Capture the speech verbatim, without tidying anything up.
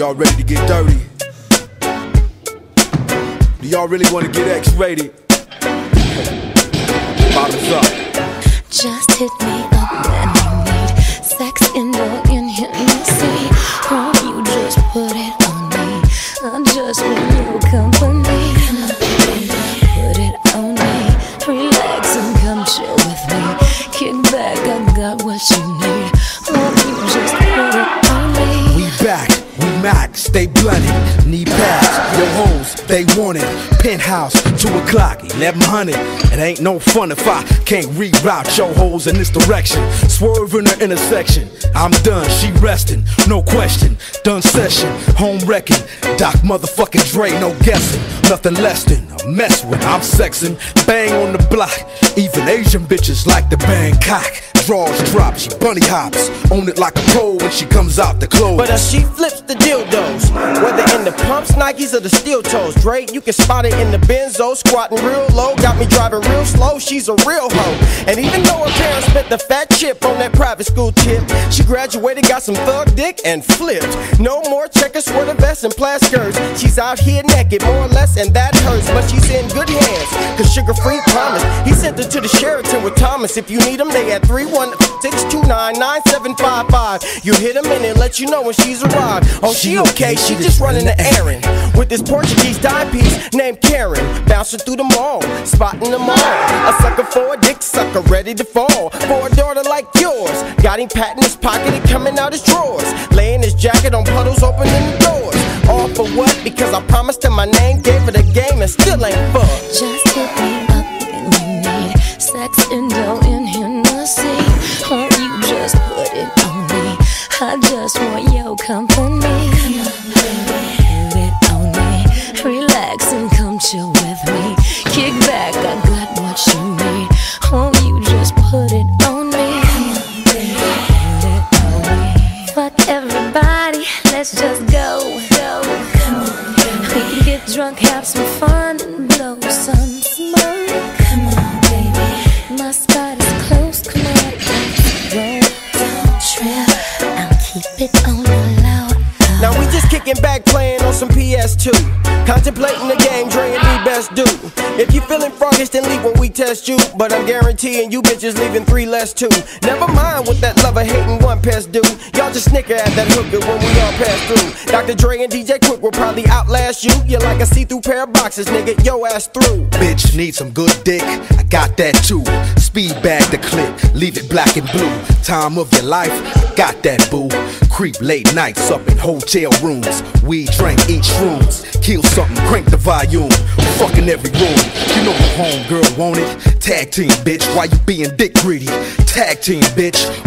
Y'all ready to get dirty? Do y'all really want to get X-rated? Bottoms up. Just hit me up when you need sex and no intimacy. Wrong, you just put it on me. I just want your company. Put it on me. Relax and come chill with me. Kick back, I got what you need. Wrong, you just put it on me. We back. Max, they blunted, knee pads, your hoes, they want it. Penthouse, two o'clock, eleven hundred. It ain't no fun if I can't reroute your hoes in this direction. Swerve in the intersection, I'm done, she resting, no question. Done session, home wrecking, Doc motherfucking Dre, no guessing. Nothing less than a mess when I'm sexing. Bang on the block, even Asian bitches like the Bangkok. Draws drop, she bunny hops, own it like a pro when she comes out the clothes. But as she flips the dildos, whether in the pumps, Nikes, or the steel toes, Dre, you can spot it in the Benzo, squatting real low, got me driving real slow, she's a real hoe. And even though her parents spent the fat chip on that private school tip, she graduated, got some thug dick, and flipped. No more checkers, sweater vests, and plaid skirts. She's out here naked, more or less, and that hurts, but she's in good hands, cause Sugar Free promised. He sent her to the Sheraton with Thomas. If you need him, they at three one six two nine nine seven five five. You hit a minute, let you know when she's arrived. Oh, she okay, she just running an errand with this Portuguese dime piece named Karen. Bouncing through the mall, spotting them all. A sucker for a dick sucker, ready to fall for a daughter like yours. Got him patting his pocket and coming out his drawers, laying his jacket on puddles, opening the doors. All for what? Because I promised him my name, gave her the game, and still ain't fucked. Just hit me up when you need sex and dough in him. Won't you just put it on me? I just want your company. Put it on me. Relax and come chill with me. Kick back, I got what you need. Won't you just put it on me? Put it on me. Fuck everybody, let's just go. go. We can get drunk, have some fun, and blow some smoke. Come on, baby. My spot is closed. Now we just kicking back, playing on some P S two, contemplating the game Dre and me best do. If you feeling froggish, then leave when we test you, but I'm guaranteeing you bitches leaving three less two. Never mind what that lover hating one pest do. Y'all just snicker at that hooker when we all pass through. Doctor Dre and D J Quick will probably outlast you. You're like a see-through pair of boxes, nigga, yo ass through. Bitch need some good dick, I got that too. Speed bag the clip, leave it black and blue. Time of your life, I got that boo. Creep late nights up in hotel rooms. We drank, eat shrooms, kill something, crank the volume. Fucking every room, you know my homegirl want it. Tag team, bitch, why you being dick greedy? Tag team, bitch.